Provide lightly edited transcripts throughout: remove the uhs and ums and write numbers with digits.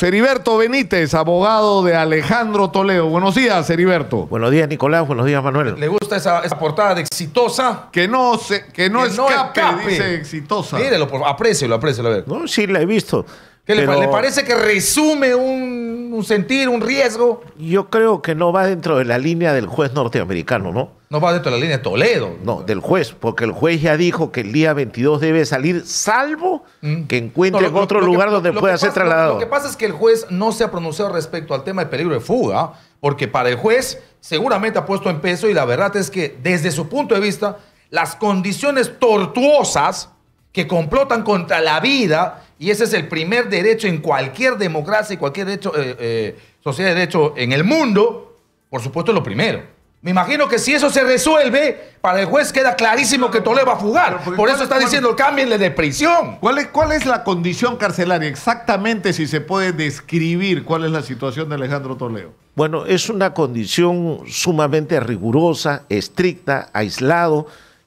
Heriberto Benítez, abogado de Alejandro Toledo. Buenos días, Heriberto. Buenos días, Nicolás. Buenos días, Manuel. ¿Le gusta esa portada de Exitosa? Que no escape, dice Exitosa. Mírelo, aprécielo, a ver. No, sí, la he visto. ¿Le parece que resume un sentir, un riesgo? Yo creo que no va dentro de la línea del juez norteamericano, ¿no? No va dentro de la línea de Toledo. No, del juez, porque el juez ya dijo que el día 22 debe salir, salvo que encuentre otro lugar donde pueda ser trasladado. Lo que pasa es que el juez no se ha pronunciado respecto al tema del peligro de fuga, porque para el juez seguramente ha puesto en peso, y la verdad es que desde su punto de vista, las condiciones tortuosas que complotan contra la vida, y ese es el primer derecho en cualquier democracia y cualquier derecho, sociedad de derecho en el mundo, por supuesto es lo primero. Me imagino que si eso se resuelve, para el juez queda clarísimo que Toledo va a fugar. Por eso está diciendo, cámbienle de prisión. ¿Cuál es la condición carcelaria? Exactamente, si se puede describir cuál es la situación de Alejandro Toledo. Bueno, es una condición sumamente rigurosa, estricta, aislado.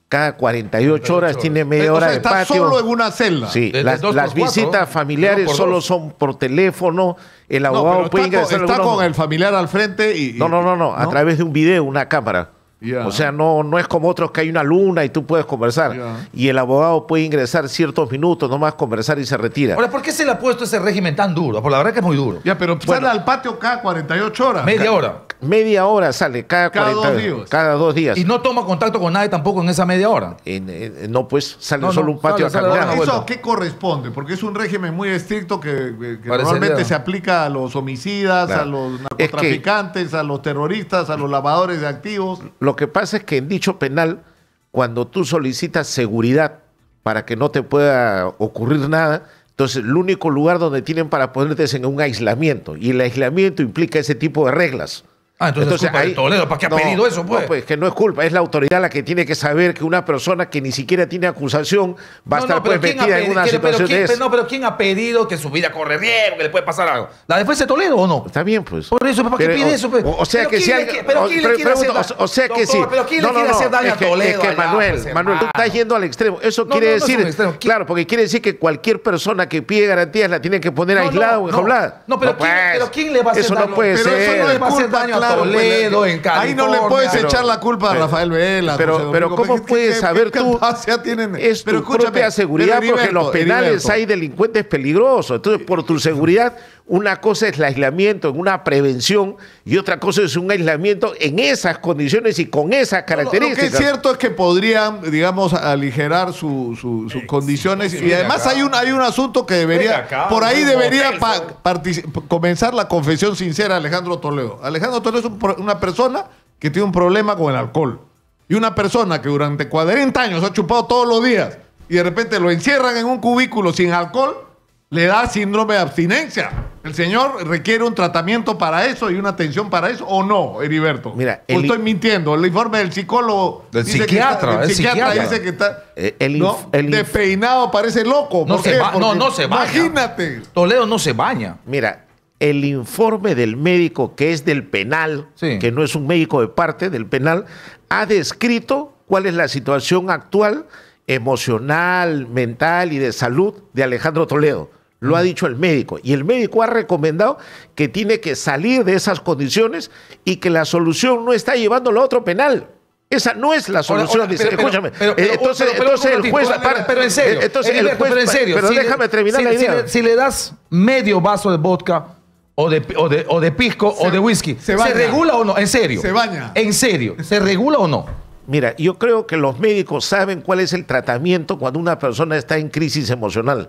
Cada 48 horas tiene media hora de patio. Está solo en una celda. Sí, las visitas familiares solo son por teléfono. El abogado puede ingresar. Está con el familiar al frente y... No, a través de un video, una cámara. Yeah. O sea, no es como otros que hay una luna y tú puedes conversar. Yeah. Y el abogado puede ingresar ciertos minutos, nomás conversar y se retira. Ahora, ¿por qué se le ha puesto ese régimen tan duro? Por la verdad que es muy duro. Ya, pero sale al patio cada 48 horas. Media hora. Media hora sale, cada dos días. Y no toma contacto con nadie tampoco en esa media hora. No, pues sale solo un patio a caminar. ¿Eso a qué corresponde? Porque es un régimen muy estricto que normalmente se aplica a los homicidas, claro, a los narcotraficantes, a los terroristas, a los lavadores de activos. Lo que pasa es que en dicho penal, cuando tú solicitas seguridad para que no te pueda ocurrir nada, entonces el único lugar donde tienen para ponerte es en un aislamiento. Y el aislamiento implica ese tipo de reglas. Ah, entonces es culpa de Toledo. ¿Para qué ha pedido eso, pues? No, pues que no es culpa. Es la autoridad la que tiene que saber que una persona que ni siquiera tiene acusación va a estar pues metida en una situación de eso. No, pero ¿quién ha pedido que su vida corre riesgo, que le puede pasar algo? ¿La defensa de Toledo o no? Está bien, pues. Por eso, ¿para qué pide eso, pues? O sea que sí. Pero ¿quién le quiere hacer daño? O sea que sí. Pero ¿quién le quiere hacer daño a Toledo? Es que Manuel, tú estás yendo al extremo. Eso quiere decir, claro, porque quiere decir que cualquier persona que pide garantías la tiene que poner aislada o enjaulada. No, pero ¿quién le va a hacer daño? Eso no puede ser. Toledo, en California. Ahí no le puedes echar la culpa a Rafael Vela. Pero ¿cómo puedes saber tú? Es tu propia seguridad, porque en los penales hay delincuentes peligrosos. Entonces, por tu seguridad, una cosa es el aislamiento en una prevención y otra cosa es un aislamiento en esas condiciones y con esas características. Lo que es cierto es que podrían, digamos, aligerar sus condiciones. Y además hay un asunto que debería, por ahí debería comenzar la confesión sincera de Alejandro Toledo. Alejandro Toledo es una persona que tiene un problema con el alcohol. Y una persona que durante 40 años ha chupado todos los días y de repente lo encierran en un cubículo sin alcohol, le da síndrome de abstinencia. ¿El señor requiere un tratamiento para eso y una atención para eso o no, Heriberto? Mira, ¿o estoy mintiendo? El informe del psicólogo... El psiquiatra dice que está... despeinado, parece loco. No se baña. Imagínate. Toledo no se baña. Mira, el informe del médico que es del penal, sí, que no es un médico de parte del penal, ha descrito cuál es la situación actual emocional, mental y de salud de Alejandro Toledo. Lo ha dicho el médico. Y el médico ha recomendado que tiene que salir de esas condiciones y que la solución no está llevándolo a otro penal. Esa no es la solución. Escúchame. Entonces el juez... Pero en serio. Pero déjame terminar la idea. Si le das medio vaso de vodka o de pisco o de whisky, ¿se regula o no? En serio. Se baña. En serio. ¿Se regula o no? Mira, yo creo que los médicos saben cuál es el tratamiento cuando una persona está en crisis emocional.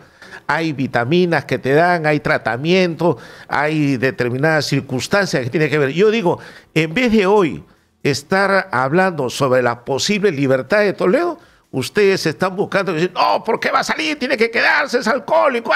Hay vitaminas que te dan, hay tratamiento, hay determinadas circunstancias que tienen que ver. Yo digo, en vez de hoy estar hablando sobre la posible libertad de Toledo, ustedes están buscando, no, ¿por qué va a salir? Tiene que quedarse, es alcohólico.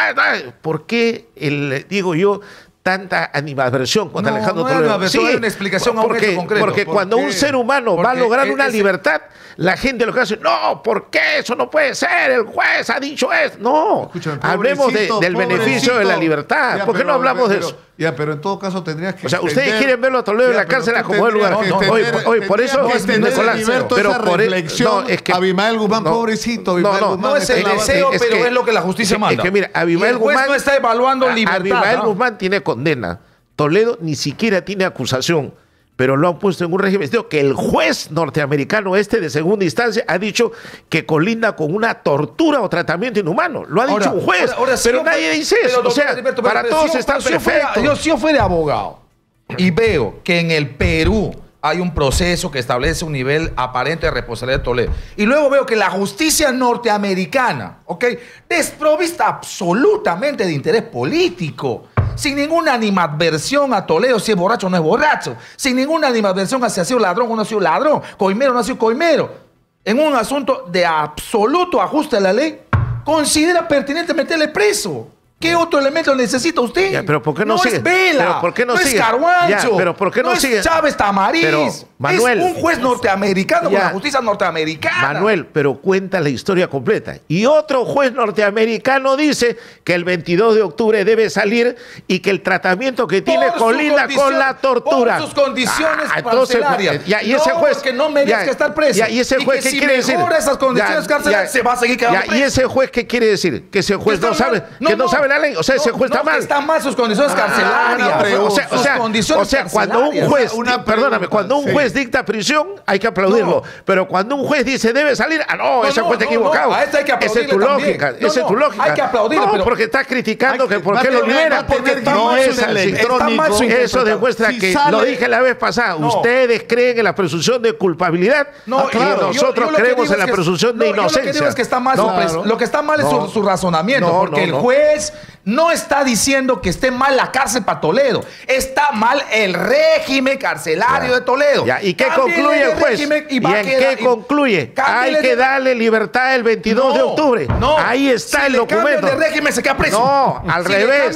¿Por qué, digo yo, tanta animadversión contra Alejandro Toledo? No, sí, hay una explicación a un hecho concreto. Porque cuando un ser humano va a lograr una libertad, la gente lo que hace, no, ¿por qué? Eso no puede ser, el juez ha dicho eso. No, escúchame, hablemos del beneficio de la libertad. Ya, ¿por qué no hablamos de eso? Ya, pero en todo caso tendrías que... O sea, ustedes quieren verlo a Toledo en la cárcel como el lugar. Hoy, por eso, Nicolás, pero por eso... No, es que... Abimael Guzmán, pobrecito. Abimael Guzmán no es el deseo, pero es lo que la justicia manda. Es que mira, Abimael Guzmán... El juez no está evaluando libertad. Abimael Guzmán tiene condena. Toledo ni siquiera tiene acusación, pero lo han puesto en un régimen. Digo que el juez norteamericano de segunda instancia ha dicho que colinda con una tortura o tratamiento inhumano. Lo ha dicho un juez, pero nadie dice eso. O sea, para todos está perfecto. Yo si yo fuera abogado y veo que en el Perú hay un proceso que establece un nivel aparente de responsabilidad de Toledo, y luego veo que la justicia norteamericana, ¿ok?, desprovista absolutamente de interés político, sin ninguna animadversión a Toledo, si es borracho o no es borracho, sin ninguna animadversión a si ha sido ladrón o no ha sido ladrón, coimero o no ha sido coimero, en un asunto de absoluto ajuste a la ley, considera pertinente meterle preso. ¿Qué otro elemento necesita usted? Ya, pero ¿por qué no sigue? Es Vela, pero ¿por qué no sigue? Es Carhuancho, ya, pero ¿por qué no sigue? Es Chávez Tamariz, pero, Manuel, es un juez norteamericano con la justicia norteamericana. Manuel, pero cuenta la historia completa. Y otro juez norteamericano dice que el 22 de octubre debe salir y que el tratamiento que tiene colinda con la tortura. Por sus condiciones carcelarias. Y ese juez que no merece estar preso. Y ese juez que quiere decir, esas condiciones carcelarias, se va a seguir quedando preso. Y ese juez que quiere decir que ese juez no sabe, que no sabe la ley, o sea, ese juez está mal. Están mal sus condiciones carcelarias. O sea, cuando un juez, cuando un juez dicta prisión, hay que aplaudirlo. Pero cuando un juez dice debe salir, ese juez está equivocado. A este hay que aplaudirle esa es tu lógica. Hay que aplaudirlo. No, pero porque está criticando que por qué lo liberan. Porque no es electrónico. Eso demuestra que, lo dije la vez pasada, ustedes creen en la presunción de culpabilidad y nosotros creemos en la presunción de inocencia. Lo que digo es que está mal. Lo que está mal es su razonamiento, porque el juez no está diciendo que esté mal la cárcel para Toledo. Está mal el régimen carcelario de Toledo. Ya. ¿Y qué concluye el juez? ¿Y en qué concluye? Hay que darle libertad el 22 de octubre. No. Ahí está el documento. El régimen se queda preso. No, al revés.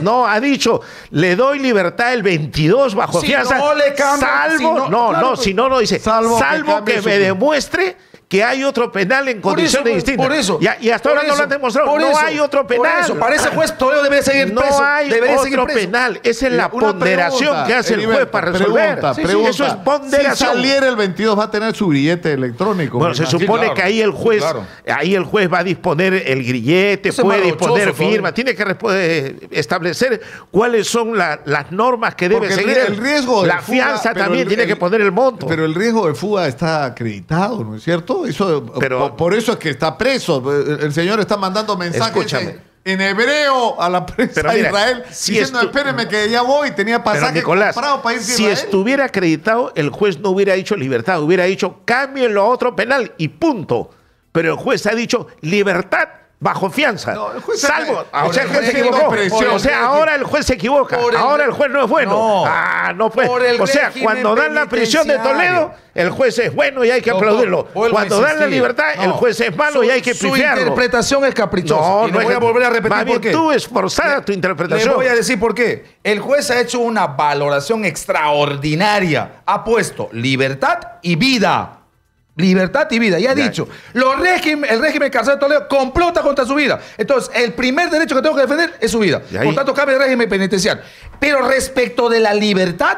No, ha dicho, le doy libertad el 22 bajo fianza. No le cambia, no dice. Salvo que me demuestre que hay otro penal en condiciones distintas. Por eso. Y hasta ahora no lo han demostrado. No hay otro penal. Por eso, para ese juez Toledo debe seguir preso. No hay otro penal. Esa es la ponderación que hace el juez para resolver. Eso es ponderación. Si saliera el 22 va a tener su grillete electrónico. Bueno, se supone que ahí el juez va a disponer el grillete, puede disponer firma, tiene que establecer cuáles son las normas que debe seguir. El riesgo de la fianza también tiene que poner el monto. Pero el riesgo de fuga está acreditado, ¿no es cierto? Por eso es que está preso. El señor está mandando mensajes en hebreo a la prensa de Israel diciendo, espéreme que ya voy, tenía pasaje comprado para irse a Israel. Si estuviera acreditado, el juez no hubiera dicho libertad, hubiera dicho cámbienlo a otro penal y punto. Pero el juez ha dicho libertad bajo fianza. No, el juez ahora el juez se equivoca. Ahora el juez no es bueno. No, o sea, cuando dan la prisión de Toledo, el juez es bueno y hay que aplaudirlo. Cuando dan la libertad, el juez es malo y hay que pifiarlo. Su interpretación es caprichosa. No voy a volver a repetir por qué. Tú esforzada tu interpretación. Le voy a decir por qué. El juez ha hecho una valoración extraordinaria. Ha puesto libertad y vida. Libertad y vida, ya he dicho. El régimen carcelario de Toledo complota contra su vida. Entonces, el primer derecho que tengo que defender es su vida. Por tanto, cambia el régimen penitenciario. Pero respecto de la libertad,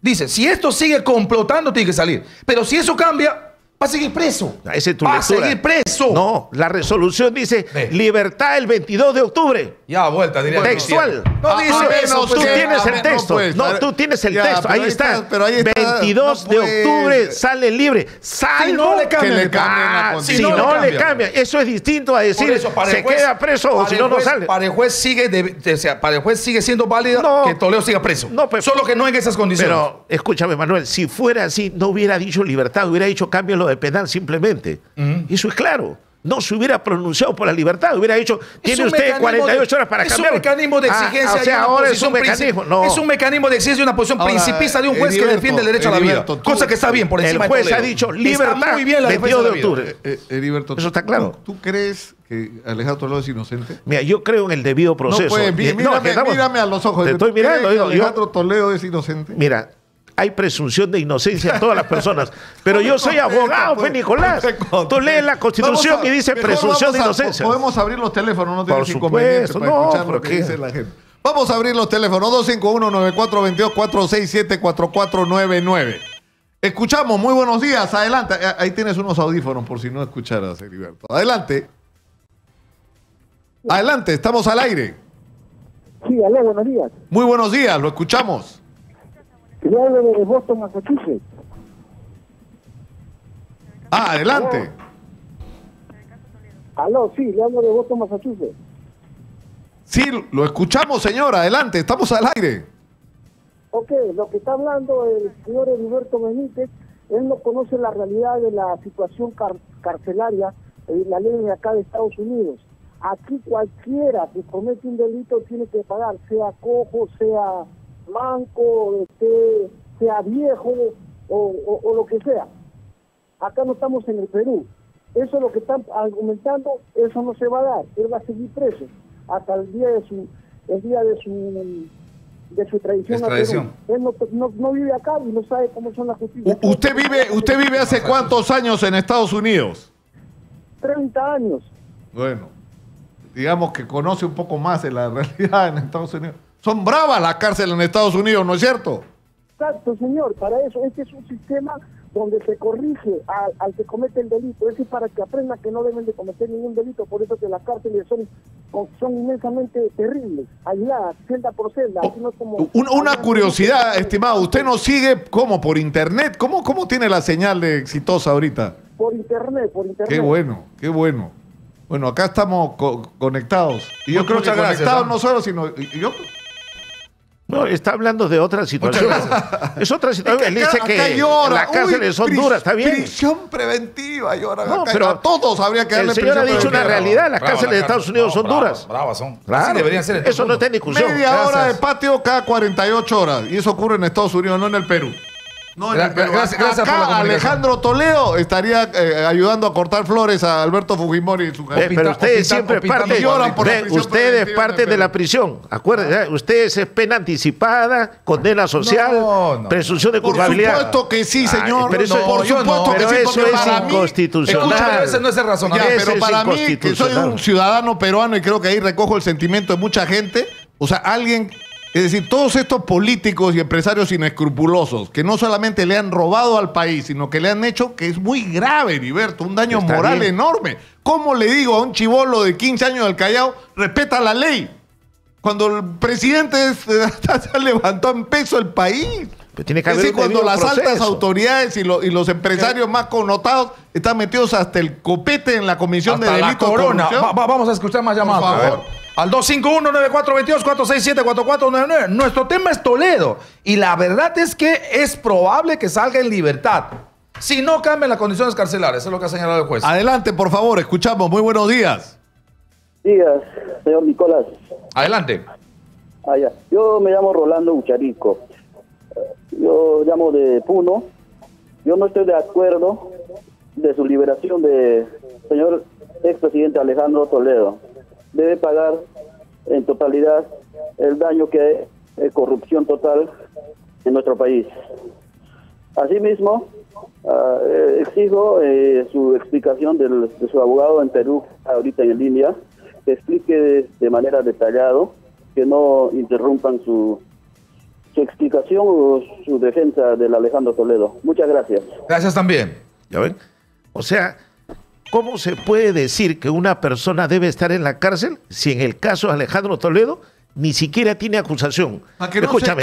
dice, si esto sigue complotando, tiene que salir. Pero si eso cambia, va a seguir preso. Va a seguir preso. No, la resolución dice libertad el 22 de octubre. Ya, vuelta, diría. Textual. No dice eso. Tú tienes el texto. No, tú tienes el texto. Ahí está. 22 de octubre sale libre. Salvo si no le cambia. Eso es distinto a decir se queda preso o si no, no sale. Para el juez sigue siendo válido que Toledo siga preso. Solo que no en esas condiciones. Pero escúchame, Manuel, si fuera así, no hubiera dicho libertad, hubiera dicho cámbialo de penal simplemente. Eso es claro. No se hubiera pronunciado por la libertad, hubiera dicho, tiene usted 48 horas para cambiar. Es un mecanismo de exigencia. O sea, ahora es un mecanismo. Es un mecanismo de exigencia y una posición principista de un juez que defiende el derecho a la vida. Cosa que está bien por encima de todo. El juez ha dicho libertad muy bien la 22 de octubre. Heriberto, eso está claro. ¿Tú crees que Alejandro Toledo es inocente? Mira, yo creo en el debido proceso. Mírame a los ojos. Te estoy mirando. ¿Alejandro Toledo es inocente? Mira, hay presunción de inocencia en todas las personas. Pero yo soy abogado, Nicolás. Tú lees la Constitución y dice presunción de inocencia. Podemos abrir los teléfonos, no tienes inconveniente para escuchar lo que dice la gente. Vamos a abrir los teléfonos 251-9422-467-4499. Escuchamos, muy buenos días, adelante. Ahí tienes unos audífonos por si no escucharas, Heriberto. Adelante. Adelante, estamos al aire. Sí, aló, buenos días. Muy buenos días, lo escuchamos. Yo hablo de Boston, Massachusetts. Ah, adelante. Aló, sí, le hablo de Boston, Massachusetts. Sí, lo escuchamos, señora. Adelante, estamos al aire. Ok, lo que está hablando el señor Heriberto Benítez, él no conoce la realidad de la situación carcelaria en la ley de acá de Estados Unidos. Aquí cualquiera que comete un delito tiene que pagar, sea cojo, sea manco, sea viejo o lo que sea. Acá no estamos en el Perú. Eso es lo que están argumentando, eso no se va a dar. Él va a seguir preso hasta el día de su tradición. Él no vive acá y no sabe cómo son las justicias. ¿Usted vive hace cuántos años en Estados Unidos? 30 años. Bueno, digamos que conoce un poco más de la realidad en Estados Unidos. Son bravas las cárceles en Estados Unidos, ¿no es cierto? Exacto, señor. Para eso, este es un sistema donde se corrige al que comete el delito. Eso es para que aprendan que no deben de cometer ningún delito. Por eso que las cárceles son inmensamente terribles, aisladas, celda por celda. Así no es como... Una curiosidad, estimado. ¿Usted nos sigue cómo? ¿Por internet? ¿Cómo tiene la señal de Exitosa ahorita? Por internet. Qué bueno. Bueno, acá estamos conectados. Y yo creo que conectados no solo, sino... No, está hablando de otra situación. Es otra situación. Él dice que las cárceles son duras, está bien. Prisión preventiva, llora. No, pero a todos habría que darle prisión preventiva. El señor ha dicho una realidad. Las cárceles de Estados Unidos son duras. Bravas son. Claro, deberían ser. Eso no está en discusión. Media hora de patio cada 48 horas. Y eso ocurre en Estados Unidos, no en el Perú. No, gracias. Acá Alejandro Toledo estaría ayudando a cortar flores a Alberto Fujimori en su casa. Pero ustedes siempre parte de la prisión. Acuérdense, ustedes es pena anticipada, condena social, presunción de culpabilidad. Por supuesto que sí, señor. Pero eso es inconstitucional. Ese no es el razonamiento. Pero para mí, que soy un ciudadano peruano y creo que ahí recojo el sentimiento de mucha gente, o sea, alguien... Es decir, todos estos políticos y empresarios inescrupulosos que no solamente le han robado al país, sino que le han hecho, que es muy grave, Heriberto, un daño moral enorme. ¿Cómo le digo a un chibolo de 15 años del Callao, respeta la ley? Cuando el presidente se levantó en peso el país. Pues tiene que haber, es decir, cuando las altas autoridades y los empresarios más connotados están metidos hasta el copete en la comisión hasta de delitos de corrupción. Vamos a escuchar más llamadas, por favor. Al 251-9422-467-4499. Nuestro tema es Toledo. Y la verdad es que es probable que salga en libertad si no cambian las condiciones carcelarias. Eso es lo que ha señalado el juez. Adelante, por favor. Escuchamos. Muy buenos días. Días, señor Nicolás. Adelante. Allá. Yo me llamo Rolando Ucharico. Yo llamo de Puno. Yo no estoy de acuerdo de su liberación de señor expresidente Alejandro Toledo. Debe pagar en totalidad el daño que es corrupción total en nuestro país. Asimismo, exijo su explicación de su abogado en Perú, ahorita en línea, que explique de manera detallada, que no interrumpan su explicación o su defensa del Alejandro Toledo. Muchas gracias. Gracias también. ¿Ya ven? O sea... ¿Cómo se puede decir que una persona debe estar en la cárcel si en el caso de Alejandro Toledo ni siquiera tiene acusación? Escúchame,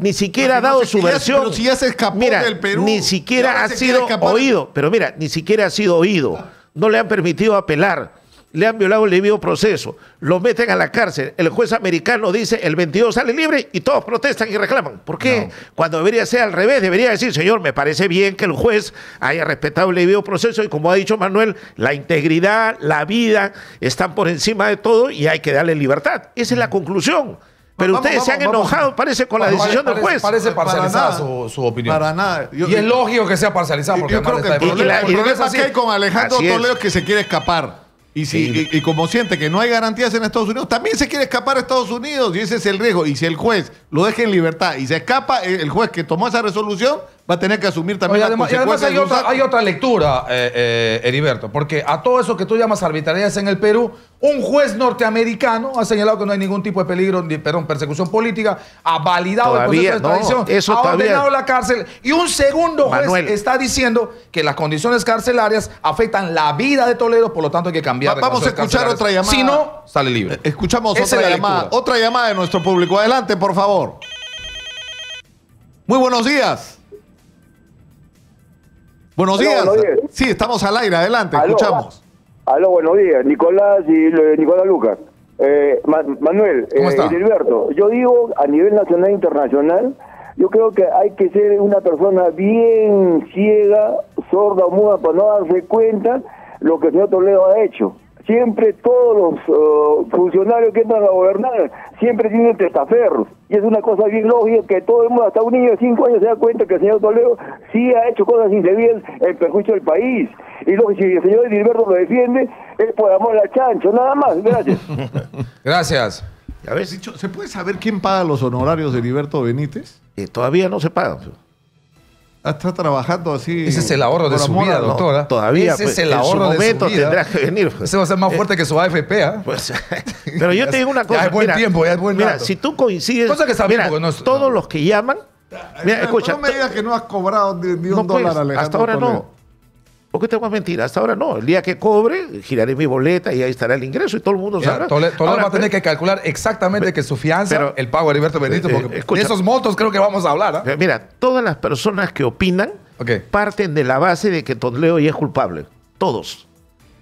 ni siquiera ha dado su versión. Pero si ya se escapó del Perú. Ni siquiera ha sido oído. Pero mira, ni siquiera ha sido oído. No le han permitido apelar. Le han violado el debido proceso. Lo meten a la cárcel. El juez americano dice el 22 sale libre y todos protestan y reclaman. ¿Por qué? No. Cuando debería ser al revés, debería decir, señor, me parece bien que el juez haya respetado el debido proceso y como ha dicho Manuel, la integridad, la vida están por encima de todo y hay que darle libertad. Esa es la conclusión. Pero ustedes se han enojado, parece, con la decisión del juez. Parece parcializada su opinión. Para nada. Y es lógico que sea parcializada. Porque yo creo que el problema que hay con Alejandro Toledo es que se quiere escapar. Y como siente que no hay garantías en Estados Unidos, también se quiere escapar a Estados Unidos y ese es el riesgo. Y si el juez lo deja en libertad y se escapa, el juez que tomó esa resolución va a tener que asumir también las consecuencias. Y además hay otra lectura, Heriberto, porque a todo eso que tú llamas arbitrariedades en el Perú, un juez norteamericano ha señalado que no hay ningún tipo de peligro, ni, perdón, persecución política, ha validado el proceso de extradición, eso ha ordenado la cárcel, y un segundo juez está diciendo que las condiciones carcelarias afectan la vida de Toledo, por lo tanto hay que cambiar. Vamos a escuchar otra llamada. Si no, sale libre. Escuchamos otra llamada. Otra llamada de nuestro público. Adelante, por favor. Muy buenos días. Buenos días. Hola, buenos días. Sí, estamos al aire, adelante, aló, escuchamos. Aló, buenos días, Nicolás y Nicolás Lúcar. Manuel, Heriberto, yo digo a nivel nacional e internacional, yo creo que hay que ser una persona bien ciega, sorda o muda para no darse cuenta lo que el señor Toledo ha hecho. Siempre todos los funcionarios que entran a gobernar siempre tienen testaferros. Y es una cosa bien lógica que todo el mundo, hasta un niño de 5 años, se da cuenta que el señor Toledo sí ha hecho cosas indebidas en perjuicio del país. Y lo que si el señor Heriberto lo defiende es por amor al chancho, nada más. Gracias. Gracias. A ver, ¿se puede saber quién paga los honorarios de Heriberto Benítez? Todavía no se pagan. Está trabajando así. Ese es el ahorro de su vida, doctora. Todavía. Ese es el ahorro de su vida. En su momento tendrás que venir. Ese va a ser más fuerte que su AFP, ¿ah? Pues, pero yo te digo una cosa. Ya es buen tiempo, ya es buen rato. Mira, si tú coincides. Cosa que sabemos que no es, todos los que llaman. Mira, escucha. No me digas que no has cobrado ni un dólar, Alejandro. Hasta ahora no. Porque te voy a mentir, hasta ahora no. El día que cobre, giraré mi boleta y ahí estará el ingreso y todo el mundo sabrá. Toledo va a tener que calcular exactamente que su fianza, el pago de Heriberto Benítez, porque de esos montos creo que vamos a hablar. Mira, todas las personas que opinan parten de la base de que Toledo ya es culpable. Todos.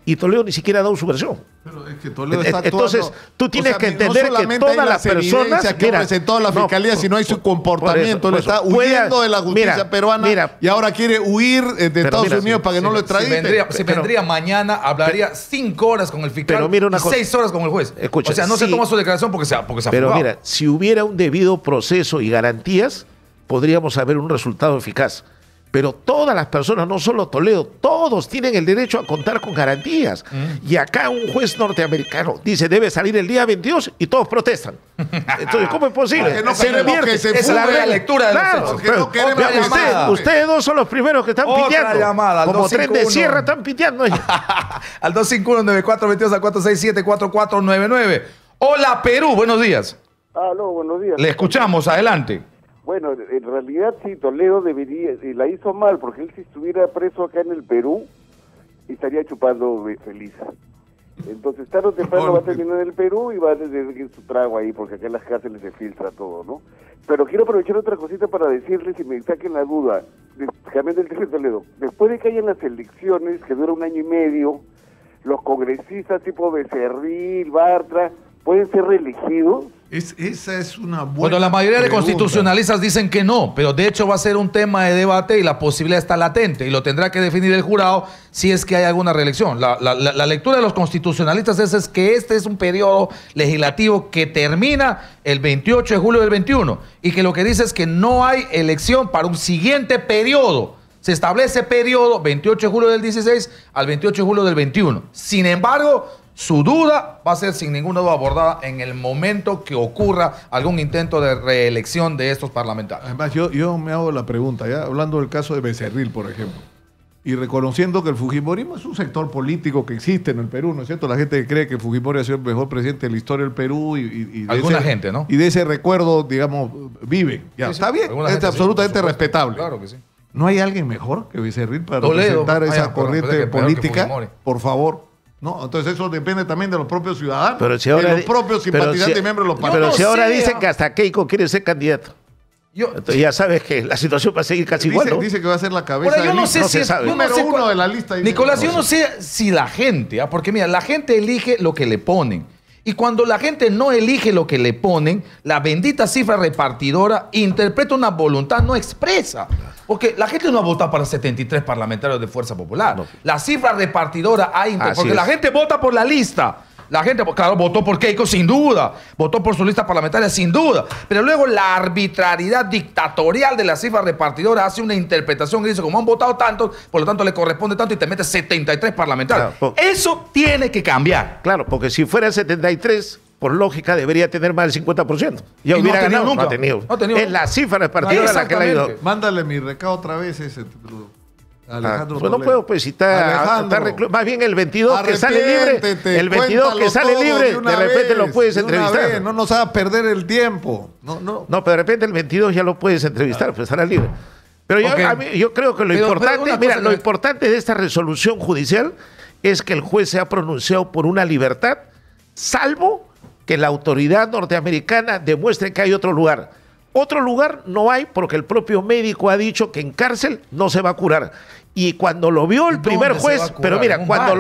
Y Toledo ni siquiera ha dado su versión. Pero es que Toledo está actuando. Entonces, tú tienes que entender que todas las personas que presentó la fiscalía, sino hay su comportamiento. Él está huyendo de la justicia peruana y ahora quiere huir de Estados Unidos para que no lo extraditen. Si vendría mañana, hablaría 5 horas con el fiscal y 6 horas con el juez. O sea, no se toma su declaración porque se ha fugado. Pero mira, si hubiera un debido proceso y garantías, podríamos haber un resultado eficaz. Pero todas las personas, no solo Toledo, todos tienen el derecho a contar con garantías. Y acá un juez norteamericano dice, debe salir el día 22 y todos protestan. Entonces, ¿cómo es posible? Que no se revierte. Es la lectura de los hechos. Claro, no ustedes dos son los primeros que están piteando. Llamada, como tren de sierra están piteando ellos. Al 251-9422-467-4499. Hola, Perú, buenos días. Aló, buenos días. Le escuchamos, adelante. Bueno, en realidad sí, Toledo debería, y la hizo mal, porque él si estuviera preso acá en el Perú, estaría chupando feliz. Entonces tarde o temprano va a terminar en el Perú y va a tener que su trago ahí, porque acá en las cárceles se filtra todo, ¿no? Pero quiero aprovechar otra cosita para decirles y me saquen la duda, cambiando el tema de Toledo. Después de que hayan las elecciones, que dura 1 año y medio, los congresistas tipo Becerril, Bartra, ¿pueden ser reelegidos? Esa es una buena pregunta. Bueno, la mayoría de constitucionalistas dicen que no, pero de hecho va a ser un tema de debate y la posibilidad está latente y lo tendrá que definir el jurado si es que hay alguna reelección. La lectura de los constitucionalistas es que este es un periodo legislativo que termina el 28 de julio del 21 y que lo que dice es que no hay elección para un siguiente periodo. Se establece periodo 28 de julio del 16 al 28 de julio del 21. Sin embargo, su duda va a ser sin ninguna duda abordada en el momento que ocurra algún intento de reelección de estos parlamentarios. Además, yo me hago la pregunta, ya hablando del caso de Becerril, por ejemplo, y reconociendo que el fujimorismo es un sector político que existe en el Perú, ¿no es cierto? La gente cree que Fujimori ha sido el mejor presidente de la historia del Perú y alguna gente, ¿no? Y de ese recuerdo, digamos, vive. Ya, sí, está bien, es absolutamente respetable. Claro que sí. ¿No hay alguien mejor que Becerril para representar esa corriente política? Por favor. No, entonces eso depende también de los propios ciudadanos, pero si ahora, de los propios simpatizantes y miembros de los partidos. Pero si ahora dicen que hasta Keiko quiere ser candidato. Entonces ya sabes que la situación va a seguir casi igual, ¿no? Dice que va a ser la cabeza de número 1 de la lista. Nicolás, yo no sé si la gente, porque mira, la gente elige lo que le ponen. Y cuando la gente no elige lo que le ponen, la bendita cifra repartidora interpreta una voluntad no expresa. Porque la gente no ha votado para 73 parlamentarios de Fuerza Popular. No. La cifra repartidora ha interpretado. Porque la gente vota por la lista. La gente, claro, votó por Keiko sin duda, votó por su lista parlamentaria sin duda, pero luego la arbitrariedad dictatorial de la cifra repartidora hace una interpretación y dice, como han votado tantos, por lo tanto le corresponde tanto y te metes 73 parlamentarios. Claro, eso tiene que cambiar. Claro, porque si fuera 73, por lógica, debería tener más del 50%. Ya y hubiera ganado, nunca. No ha tenido. Es la cifra del partido a la que le ha ido. Mándale mi recado otra vez ese título. Alejandro Toledo. No puedo pues citar, más bien el 22 que sale libre, el 22 que sale libre, de repente lo puedes entrevistar. No nos hagas perder el tiempo. No, pero de repente el 22 ya lo puedes entrevistar, pues estará libre. Pero okay. yo creo que lo importante de esta resolución judicial es que el juez se ha pronunciado por una libertad, salvo que la autoridad norteamericana demuestre que hay otro lugar. Otro lugar no hay porque el propio médico ha dicho que en cárcel no se va a curar. Y cuando lo vio el primer juez, pero mira, cuando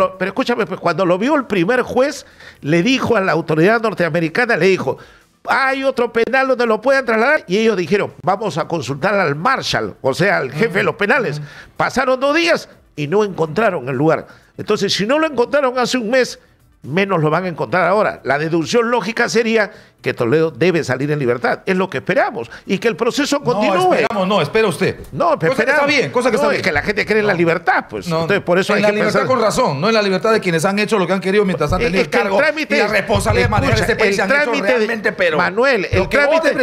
lo vio el primer juez, le dijo a la autoridad norteamericana, le dijo, hay otro penal donde lo puedan trasladar. Y ellos dijeron, vamos a consultar al marshal, o sea, al jefe de los penales. Pasaron 2 días y no encontraron el lugar. Entonces, si no lo encontraron hace un mes, menos lo van a encontrar ahora. La deducción lógica sería que Toledo debe salir en libertad. Es lo que esperamos. Y que el proceso continúe. No, esperamos, no, espera usted. No, pero está bien, cosa que está bien. Es que la gente cree en la libertad, pues. Entonces, por eso hay que pensar. En la libertad con razón, no en la libertad de quienes han hecho lo que han querido mientras han tenido el cargo. El trámite, y la responsabilidad de manejar este país. Manuel, el trámite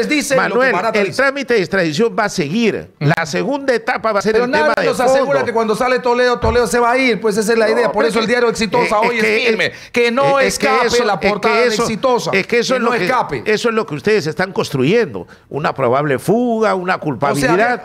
de extradición va a seguir. La segunda etapa va a ser el tema de fondo. Pero nadie nos asegura que cuando sale Toledo, Toledo se va a ir. Pues esa es la idea. Por eso el diario Exitosa hoy es firme. Que no escape la portada de Exitosa. Es que eso es lo que eso es lo que ustedes están construyendo, una probable fuga, una culpabilidad.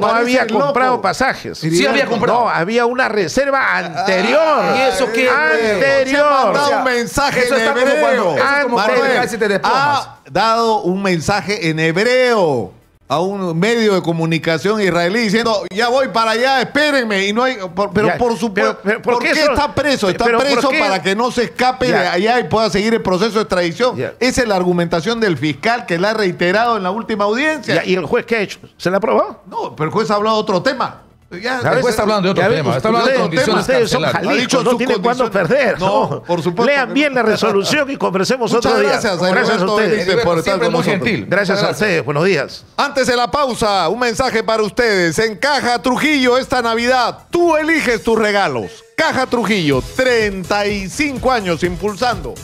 No había comprado pasajes. Sí había comprado. No, había una reserva anterior. ¿Y eso qué? Anterior. Se ha mandado un mensaje en hebreo. Ha dado un mensaje en hebreo a un medio de comunicación israelí diciendo, ya voy para allá, espérenme, y no hay, pero ya, por supuesto, ¿por qué está preso? Está preso para que no se escape de allá y pueda seguir el proceso de extradición. Esa es la argumentación del fiscal que la ha reiterado en la última audiencia. ¿Y el juez qué ha hecho? ¿Se la ha aprobado? No, pero el juez ha hablado de otro tema. El juez está hablando de otro tema. Está hablando de condiciones carcelarias. No tienen cuándo perder. No, por supuesto. Lean bien la resolución y conversemos otro día. Gracias a ustedes por estar con nosotros. Gracias a ustedes. Buenos días. Antes de la pausa, un mensaje para ustedes. En Caja Trujillo esta Navidad, tú eliges tus regalos. Caja Trujillo, 35 años impulsando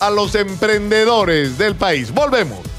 a los emprendedores del país. Volvemos.